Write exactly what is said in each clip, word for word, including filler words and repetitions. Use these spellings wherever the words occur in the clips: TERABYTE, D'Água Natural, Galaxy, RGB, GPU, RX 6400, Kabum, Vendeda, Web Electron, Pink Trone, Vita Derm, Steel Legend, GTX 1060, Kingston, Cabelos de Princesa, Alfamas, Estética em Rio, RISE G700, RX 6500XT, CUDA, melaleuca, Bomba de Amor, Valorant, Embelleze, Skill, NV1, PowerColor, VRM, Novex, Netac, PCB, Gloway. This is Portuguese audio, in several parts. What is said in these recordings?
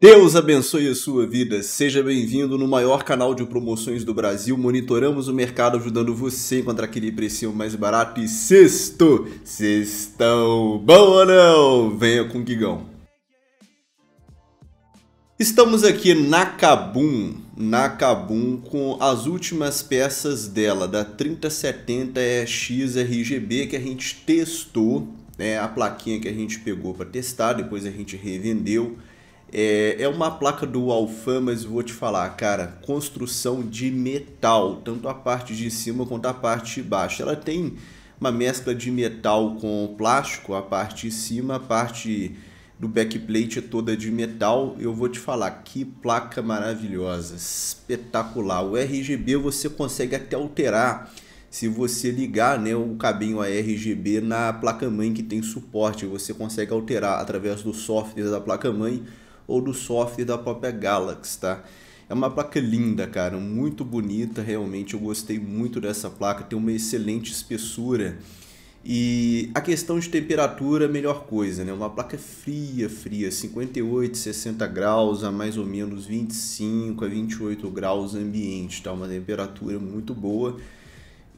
Deus abençoe a sua vida, seja bem-vindo no maior canal de promoções do Brasil, monitoramos o mercado ajudando você a encontrar aquele precinho mais barato e sexto, sextão, bom ou não? Venha com o Guigão. Estamos aqui na Kabum, na Kabum com as últimas peças dela, da trinta setenta E X R G B que a gente testou, né? A plaquinha que a gente pegou para testar, depois a gente revendeu. É uma placa do Alfamas, vou te falar, cara, construção de metal, tanto a parte de cima quanto a parte de baixo. Ela tem uma mescla de metal com plástico, a parte de cima, a parte do backplate é toda de metal. Eu vou te falar, que placa maravilhosa, espetacular. O R G B você consegue até alterar se você ligar, né, o cabinho R G B na placa-mãe que tem suporte. Você consegue alterar através do software da placa-mãe ou do software da própria Galaxy, tá? É uma placa linda, cara, muito bonita, realmente eu gostei muito dessa placa, tem uma excelente espessura. E a questão de temperatura é a melhor coisa, né? Uma placa fria, fria, cinquenta e oito, sessenta graus a mais ou menos vinte e cinco a vinte e oito graus ambiente, tá? Uma temperatura muito boa.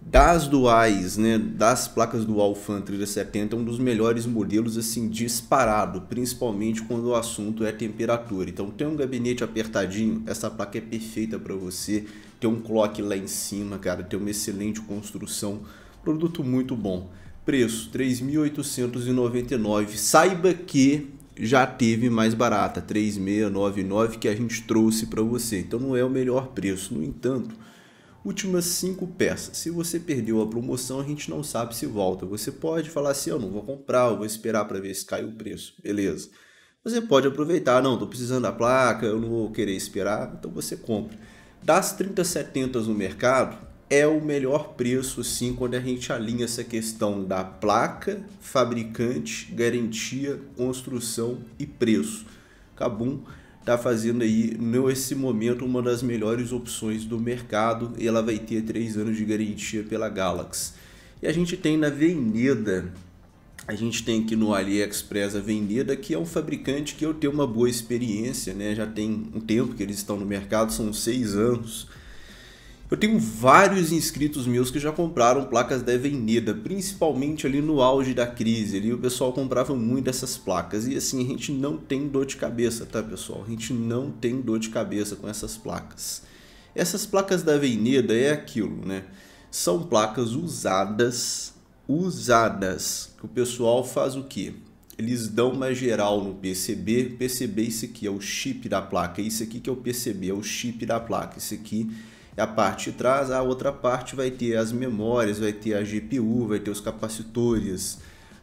Das duais, né, das placas do Alfam trinta setenta, é um dos melhores modelos, assim, disparado, principalmente quando o assunto é temperatura. Então, tem um gabinete apertadinho, essa placa é perfeita para você. Tem um clock lá em cima, cara, tem uma excelente construção, produto muito bom. Preço três mil oitocentos e noventa e nove reais. Saiba que já teve mais barata, três mil seiscentos e noventa e nove reais, que a gente trouxe para você. Então, não é o melhor preço, no entanto, últimas cinco peças, se você perdeu a promoção, a gente não sabe se volta. Você pode falar assim, eu não vou comprar, eu vou esperar para ver se cai o preço, beleza. Você pode aproveitar, não, estou precisando da placa, eu não vou querer esperar, então você compra. Das trinta setentas no mercado, é o melhor preço sim, quando a gente alinha essa questão da placa, fabricante, garantia, construção e preço. Kabum tá fazendo aí, nesse momento, uma das melhores opções do mercado. E ela vai ter três anos de garantia pela Galaxy. E a gente tem na Veineda, a gente tem aqui no AliExpress a Vendeda, que é um fabricante que eu tenho uma boa experiência, né? Já tem um tempo que eles estão no mercado, são seis anos. Eu tenho vários inscritos meus que já compraram placas da Vendeda, principalmente ali no auge da crise, ali o pessoal comprava muito essas placas. E assim, a gente não tem dor de cabeça, tá pessoal? A gente não tem dor de cabeça com essas placas. Essas placas da Vendeda é aquilo, né? São placas usadas, usadas, que o pessoal faz o quê? Eles dão uma geral no P C B, P C B isso aqui é o chip da placa, isso aqui que é o P C B, é o chip da placa, isso aqui a parte de trás, a outra parte vai ter as memórias, vai ter a G P U, vai ter os capacitores,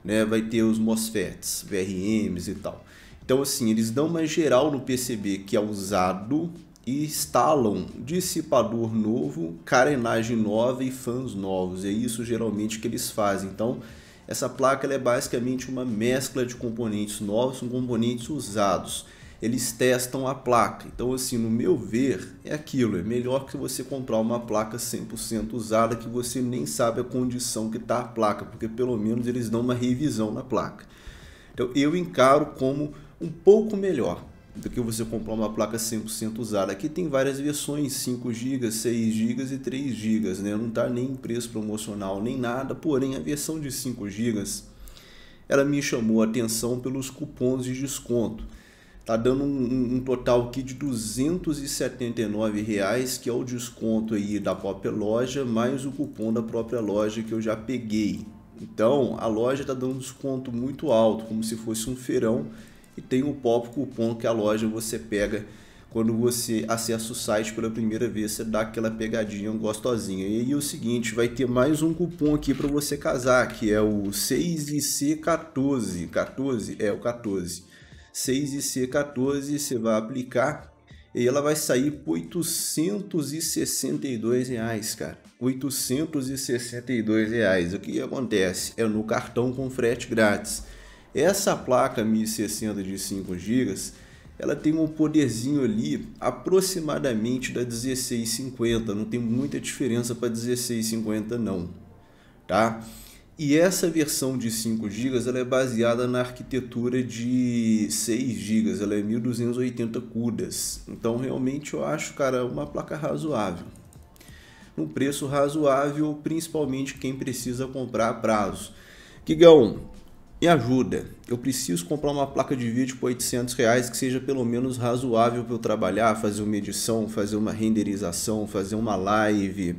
né? Vai ter os MOSFETs, V R Ms e tal. Então assim, eles dão uma geral no P C B que é usado e instalam dissipador novo, carenagem nova e fãs novos. É isso geralmente que eles fazem. Então essa placa ela é basicamente uma mescla de componentes novos com componentes usados. Eles testam a placa, então assim, no meu ver, é aquilo, é melhor que você comprar uma placa cem por cento usada que você nem sabe a condição que está a placa, porque pelo menos eles dão uma revisão na placa. Então eu encaro como um pouco melhor do que você comprar uma placa cem por cento usada. Aqui tem várias versões, cinco gigas, seis gigas e três gigas, né? Não está nem em preço promocional nem nada, porém a versão de cinco gigas, ela me chamou a atenção pelos cupons de desconto. Tá dando um, um total aqui de duzentos e setenta e nove reais, que é o desconto aí da própria loja, mais o cupom da própria loja que eu já peguei. Então, a loja tá dando um desconto muito alto, como se fosse um feirão, e tem o próprio cupom que a loja você pega quando você acessa o site pela primeira vez, você dá aquela pegadinha gostosinha. E aí é o seguinte, vai ter mais um cupom aqui para você casar, que é o seis I C quatorze, quatorze? É, o quatorze. seis I C quatorze, você vai aplicar e ela vai sair por oitocentos e sessenta e dois reais, cara. oitocentos e sessenta e dois reais. O que acontece? É no cartão com frete grátis. Essa placa mil e sessenta de cinco gigas, ela tem um poderzinho ali aproximadamente da dezesseis cinquenta. Não tem muita diferença para dezesseis cinquenta não, tá? E essa versão de cinco gigas ela é baseada na arquitetura de seis gigas, ela é mil duzentos e oitenta CUDAs. Então realmente eu acho, cara, uma placa razoável. Um preço razoável, principalmente quem precisa comprar a prazo. Guigão, me ajuda. Eu preciso comprar uma placa de vídeo por oitocentos reais que seja pelo menos razoável para eu trabalhar, fazer uma edição, fazer uma renderização, fazer uma live,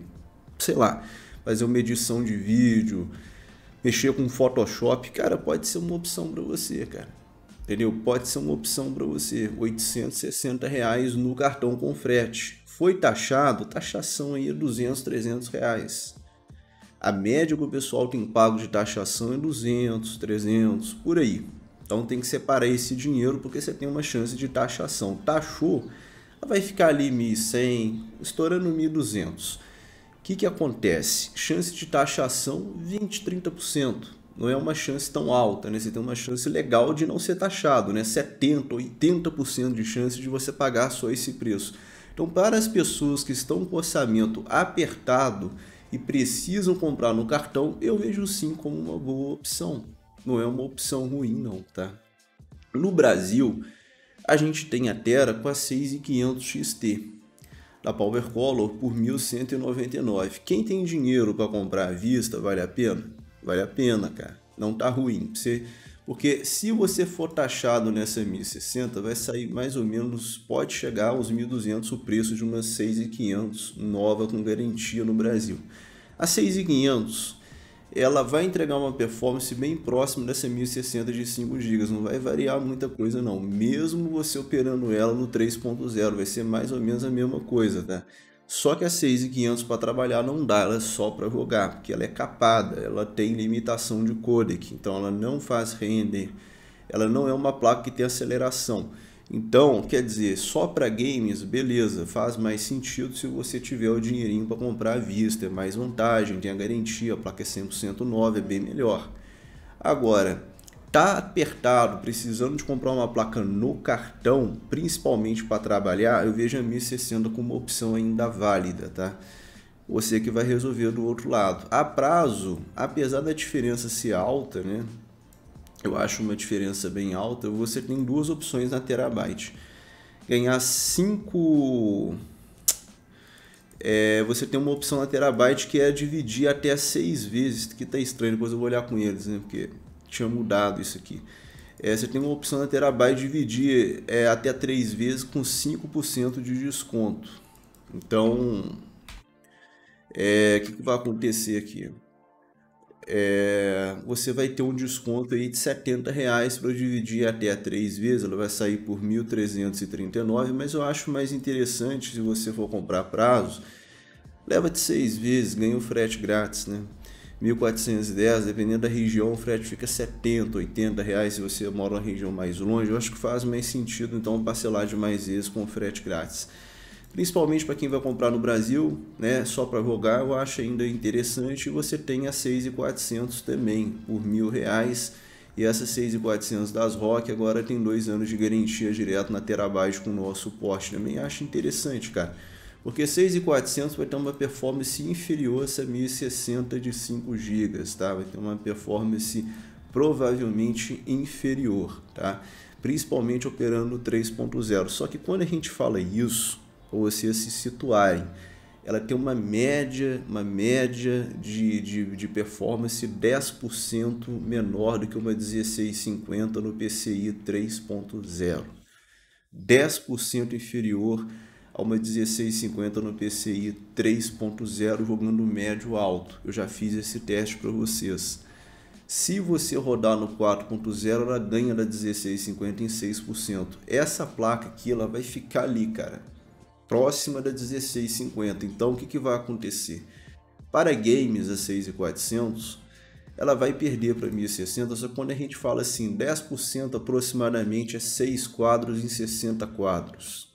sei lá, fazer uma edição de vídeo, mexer com Photoshop, cara, pode ser uma opção para você, cara. Entendeu? Pode ser uma opção para você. oitocentos e sessenta reais no cartão com frete. Foi taxado, taxação aí é duzentos, trezentos reais. A média que o pessoal tem pago de taxação é duzentos, trezentos, por aí. Então tem que separar esse dinheiro porque você tem uma chance de taxação. Taxou, ela vai ficar ali mil e cem, estourando mil e duzentos. O que, que acontece? Chance de taxação vinte, trinta por cento. Não é uma chance tão alta, né? Você tem uma chance legal de não ser taxado, né? setenta, oitenta por cento de chance de você pagar só esse preço. Então, para as pessoas que estão com orçamento apertado e precisam comprar no cartão, eu vejo sim como uma boa opção. Não é uma opção ruim, não, tá? No Brasil, a gente tem a Tera com a seis mil e quinhentos XT. Da PowerColor por mil cento e noventa e nove. Quem tem dinheiro para comprar à vista, vale a pena? Vale a pena, cara. Não tá ruim. Você... Porque se você for taxado nessa mil e sessenta, vai sair mais ou menos, pode chegar aos mil e duzentos o preço de uma seis mil e quinhentos nova com garantia no Brasil. A seis mil e quinhentos, ela vai entregar uma performance bem próxima dessa mil e sessenta de cinco gigas, não vai variar muita coisa não, mesmo você operando ela no três ponto zero, vai ser mais ou menos a mesma coisa, tá? Só que a seis mil e quinhentos para trabalhar não dá, ela é só para jogar, porque ela é capada, ela tem limitação de codec, então ela não faz render, ela não é uma placa que tem aceleração. Então, quer dizer, só para games, beleza, faz mais sentido se você tiver o dinheirinho para comprar à vista, é mais vantagem, tem a garantia, a placa é cem por cento nova, é bem melhor. Agora, tá apertado, precisando de comprar uma placa no cartão, principalmente para trabalhar, eu vejo a mil e sessenta como uma opção ainda válida, tá? Você que vai resolver do outro lado. A prazo, apesar da diferença ser alta, né? Eu acho uma diferença bem alta. Você tem duas opções na Terabyte. Ganhar cinco... É, você tem uma opção na Terabyte que é dividir até seis vezes. Que tá estranho, depois eu vou olhar com eles, né? Porque tinha mudado isso aqui. É, você tem uma opção na Terabyte dividir é, até três vezes com cinco por cento de desconto. Então, é, que, que vai acontecer aqui? É, você vai ter um desconto aí de setenta reais para dividir até três vezes, ela vai sair por mil trezentos e trinta e nove, mas eu acho mais interessante, se você for comprar prazo, leva de seis vezes, ganha o frete grátis, né? mil quatrocentos e dez, dependendo da região, o frete fica setenta, oitenta reais se você mora na região mais longe. Eu acho que faz mais sentido então parcelar de mais vezes com o frete grátis. Principalmente para quem vai comprar no Brasil, né? Só para jogar, eu acho ainda interessante. Você tem a seis mil e quatrocentos também, por mil reais. E essa seis mil e quatrocentos das R O C agora tem dois anos de garantia direto na Terabyte com o nosso suporte. Também acho interessante, cara. Porque seis mil e quatrocentos vai ter uma performance inferior a essa mil e sessenta de cinco gigas, tá? Vai ter uma performance provavelmente inferior, tá? Principalmente operando três ponto zero. Só que quando a gente fala isso, para vocês se situarem, ela tem uma média, uma média de, de, de performance dez por cento menor do que uma dezesseis cinquenta no P C I três ponto zero, dez por cento inferior a uma dezesseis cinquenta no P C I três ponto zero jogando médio alto. Eu já fiz esse teste para vocês. Se você rodar no quatro ponto zero, ela ganha da dezesseis cinquenta em seis por cento. Essa placa aqui ela vai ficar ali, cara, próxima da dezesseis cinquenta. Então o que, que vai acontecer? Para games a seis mil e quatrocentos ela vai perder para mil e sessenta, só que quando a gente fala assim, dez por cento aproximadamente é seis quadros em sessenta quadros.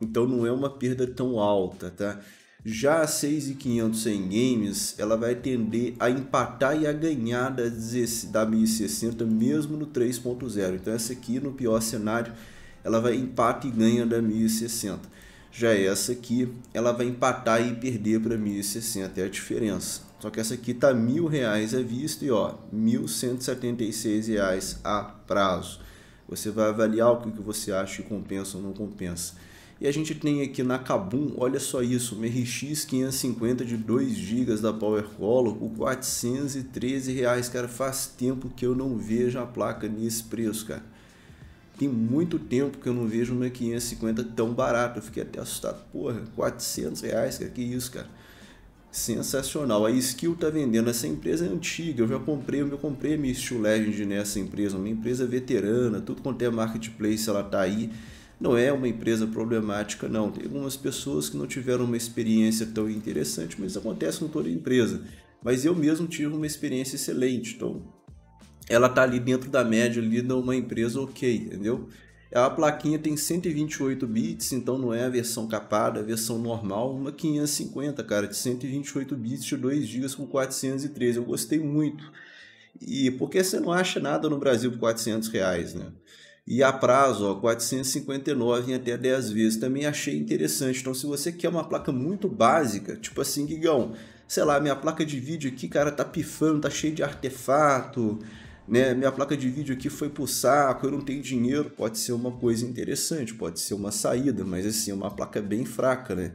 Então não é uma perda tão alta, tá? Já a seis mil e quinhentos em games, ela vai tender a empatar e a ganhar da mil e sessenta mesmo no três ponto zero. Então essa aqui no pior cenário, ela vai empate e ganha da mil e sessenta. Já essa aqui, ela vai empatar e perder para mil e sessenta, é a diferença. Só que essa aqui tá mil reais à vista e ó, mil cento e setenta e seis reais a prazo. Você vai avaliar o que você acha que compensa ou não compensa. E a gente tem aqui na Kabum, olha só isso, uma R X quinhentos e cinquenta de dois gigas da PowerColor por quatrocentos e treze reais, cara. Faz tempo que eu não vejo a placa nesse preço, cara. Tem muito tempo que eu não vejo uma quinhentos e cinquenta tão barata. Eu fiquei até assustado. Porra, quatrocentos reais, cara, que isso, cara. Sensacional. A Skill tá vendendo. Essa empresa é antiga. Eu já comprei, eu comprei a minha Steel Legend nessa empresa. Uma empresa veterana. Tudo quanto é marketplace, ela tá aí. Não é uma empresa problemática, não. Tem algumas pessoas que não tiveram uma experiência tão interessante, mas isso acontece com toda empresa. Mas eu mesmo tive uma experiência excelente, então ela tá ali dentro da média, ali de uma empresa ok, entendeu? A plaquinha tem cento e vinte e oito bits, então não é a versão capada, a versão normal, uma quinhentos e cinquenta, cara, de cento e vinte e oito bits de dois gigas com quatrocentos e treze, eu gostei muito. E porque você não acha nada no Brasil por quatrocentos reais, né? E a prazo, ó, quatrocentos e cinquenta e nove em até dez vezes, também achei interessante. Então se você quer uma placa muito básica, tipo assim, Guigão, sei lá, minha placa de vídeo aqui, cara, tá pifando, tá cheio de artefato, né? Minha placa de vídeo aqui foi pro saco, eu não tenho dinheiro, pode ser uma coisa interessante, pode ser uma saída, mas assim, uma placa bem fraca, né?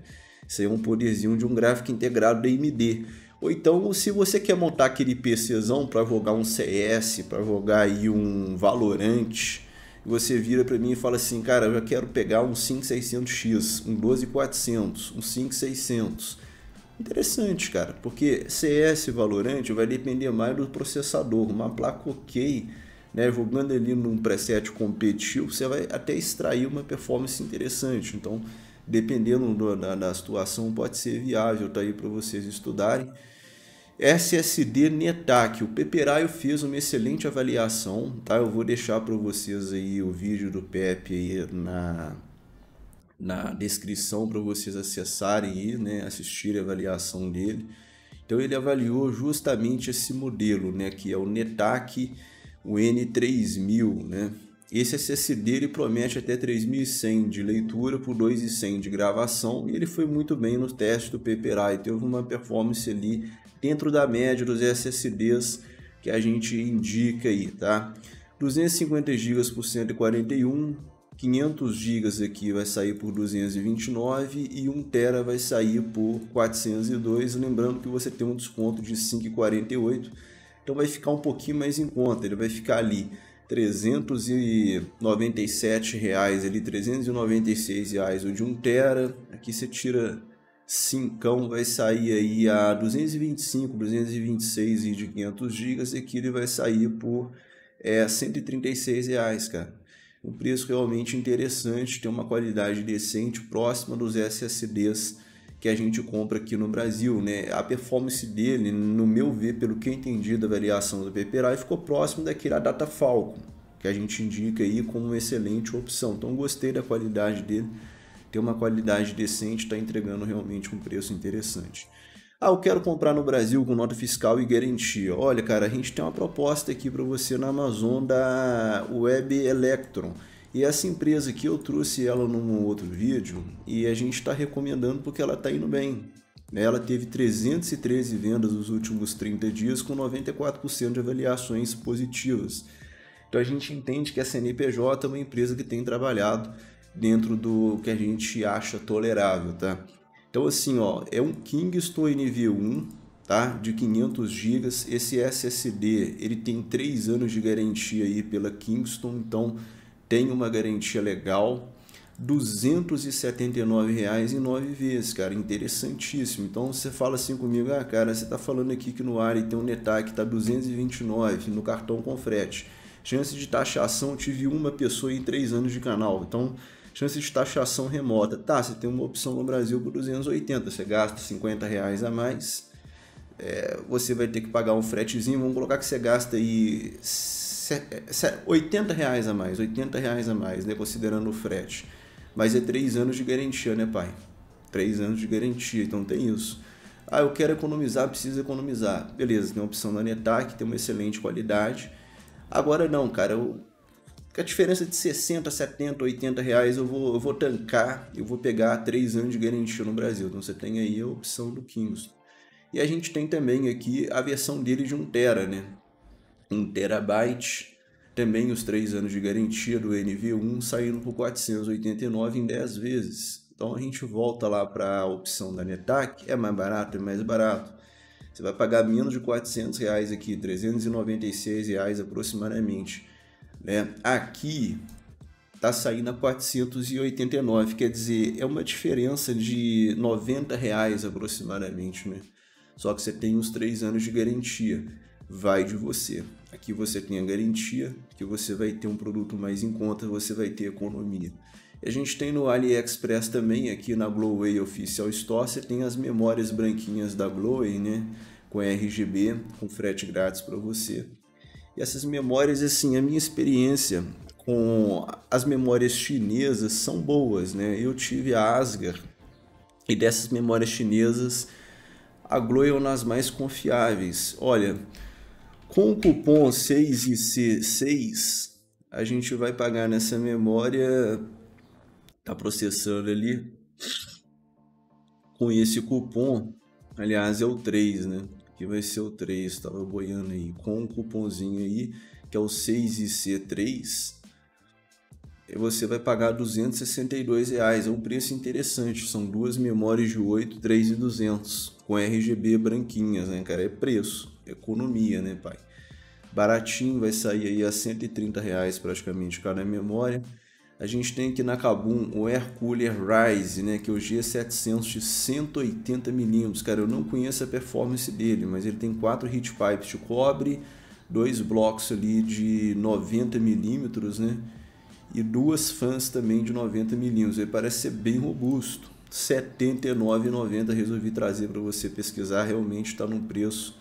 Isso aí é um poderzinho de um gráfico integrado da A M D. Ou então, se você quer montar aquele PCzão para jogar um C S, para jogar aí um Valorant, você vira para mim e fala assim, cara, eu já quero pegar um cinco seiscentos X, um doze quatrocentos, um cinco seiscentos. Interessante, cara, porque C S Valorant vai depender mais do processador. Uma placa ok, né, jogando ali num preset competitivo, você vai até extrair uma performance interessante. Então, dependendo do, da, da situação, pode ser viável, tá aí para vocês estudarem. S S D Netac, o Peperaio fez uma excelente avaliação, tá? Eu vou deixar para vocês aí o vídeo do Pepe aí na, na descrição para vocês acessarem aí, né? Assistirem a avaliação dele. Então ele avaliou justamente esse modelo, né? Que é o Netac, o N três mil, né? Esse S S D ele promete até três mil e cem de leitura por dois mil e cem de gravação e ele foi muito bem no teste do Peperaio, teve uma performance ali dentro da média dos S S Ds que a gente indica aí, tá? duzentos e cinquenta gigas por cento e quarenta e um, quinhentos gigas aqui vai sair por duzentos e vinte e nove e um tera vai sair por quatrocentos e dois, lembrando que você tem um desconto de cinco reais e quarenta e oito centavos, então vai ficar um pouquinho mais em conta, ele vai ficar ali trezentos e noventa e sete reais, ali trezentos e noventa e seis reais o de um tera, aqui você tira cincão, vai sair aí a duzentos e vinte e cinco, duzentos e vinte e seis e de quinhentos gigas, e aqui ele vai sair por é, cento e trinta e seis reais, cara. Um preço realmente interessante, tem uma qualidade decente, próxima dos S S Ds que a gente compra aqui no Brasil, né? A performance dele, no meu ver, pelo que eu entendi da avaliação do Peperaio, ficou próximo daquele Data Falcon, que a gente indica aí como uma excelente opção. Então gostei da qualidade dele, tem uma qualidade decente, está entregando realmente um preço interessante. Ah, eu quero comprar no Brasil com nota fiscal e garantia. Olha, cara, a gente tem uma proposta aqui para você na Amazon da Web Electron. E essa empresa aqui eu trouxe ela num outro vídeo e a gente está recomendando porque ela está indo bem. Ela teve trezentas e treze vendas nos últimos trinta dias com noventa e quatro por cento de avaliações positivas. Então a gente entende que a C N P J é uma empresa que tem trabalhado dentro do que a gente acha tolerável, tá? Então assim, ó, é um Kingston N V um, tá? De quinhentos gigas. Esse S S D ele tem três anos de garantia aí pela Kingston, então tem uma garantia legal, duzentos e setenta e nove reais em nove vezes, cara, interessantíssimo. Então você fala assim comigo, ah, cara, você tá falando aqui que no Ari tem um Netac que tá duzentos e vinte e nove no cartão com frete. Chance de taxação, tive uma pessoa em três anos de canal, então chance de taxação remota. Tá, você tem uma opção no Brasil por duzentos e oitenta, você gasta cinquenta reais a mais, é, você vai ter que pagar um fretezinho, vamos colocar que você gasta aí oitenta reais a mais, oitenta reais a mais, né, considerando o frete, mas é três anos de garantia, né, pai? três anos de garantia, então tem isso. Ah, eu quero economizar, preciso economizar, beleza, tem a opção da Netac, tem uma excelente qualidade. Agora não, cara, eu que a diferença de sessenta, setenta, oitenta reais eu vou, eu vou tancar, eu vou pegar três anos de garantia no Brasil. Então você tem aí a opção do Kingston. E a gente tem também aqui a versão dele de um tera, né? um terabyte, também os três anos de garantia do N V um, saindo por quatrocentos e oitenta e nove reais em dez vezes. Então a gente volta lá para a opção da Netac, é mais barato, é mais barato. Você vai pagar menos de quatrocentos reais aqui, trezentos e noventa e seis reais aproximadamente. Né? Aqui está saindo a quatrocentos e oitenta e nove reais, quer dizer, é uma diferença de noventa reais aproximadamente, né? Só que você tem uns três anos de garantia, vai de você. Aqui você tem a garantia, que você vai ter um produto mais em conta, você vai ter economia. E a gente tem no AliExpress também, aqui na Gloway Official Store, você tem as memórias branquinhas da Gloway, né? Com R G B, com frete grátis para você. E essas memórias, assim, a minha experiência com as memórias chinesas são boas, né? Eu tive a Asgard e dessas memórias chinesas, a Gloway é uma das mais confiáveis. Olha, com o cupom seis I C seis, a gente vai pagar nessa memória, tá processando ali, com esse cupom, aliás é o três, né? Que vai ser o três, tava boiando aí, com o cupomzinho aí, que é o seis I C três, você vai pagar duzentos e sessenta e dois reais, é um preço interessante, são duas memórias de oito, três e duzentos, com R G B branquinhas, né, cara, é preço, economia, né, pai, baratinho, vai sair aí a cento e trinta reais praticamente cada memória. A gente tem aqui na Kabum o Air Cooler Rise, né, que é o G setecentos de cento e oitenta milímetros, cara, eu não conheço a performance dele, mas ele tem quatro heat pipes de cobre, dois blocos ali de noventa milímetros, né, e duas fãs também de noventa milímetros, ele parece ser bem robusto, setenta e nove reais e noventa centavos, resolvi trazer para você pesquisar, realmente está num preço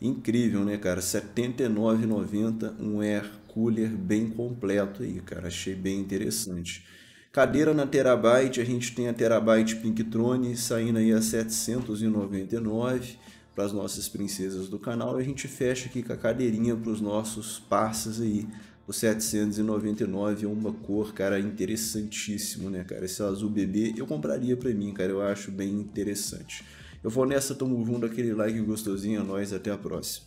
incrível, né, cara, setenta e nove reais e noventa centavos, um air cooler bem completo aí, cara, achei bem interessante. Cadeira na Terabyte, a gente tem a Terabyte Pink Trone, saindo aí a setecentos e noventa e nove reais, para as nossas princesas do canal, e a gente fecha aqui com a cadeirinha para os nossos parças aí. O setecentos e noventa e nove reais é uma cor, cara, interessantíssimo, né, cara? Esse azul bebê eu compraria pra mim, cara, eu acho bem interessante. Eu vou nessa, tamo junto, aquele like gostosinho, é nóis, até a próxima.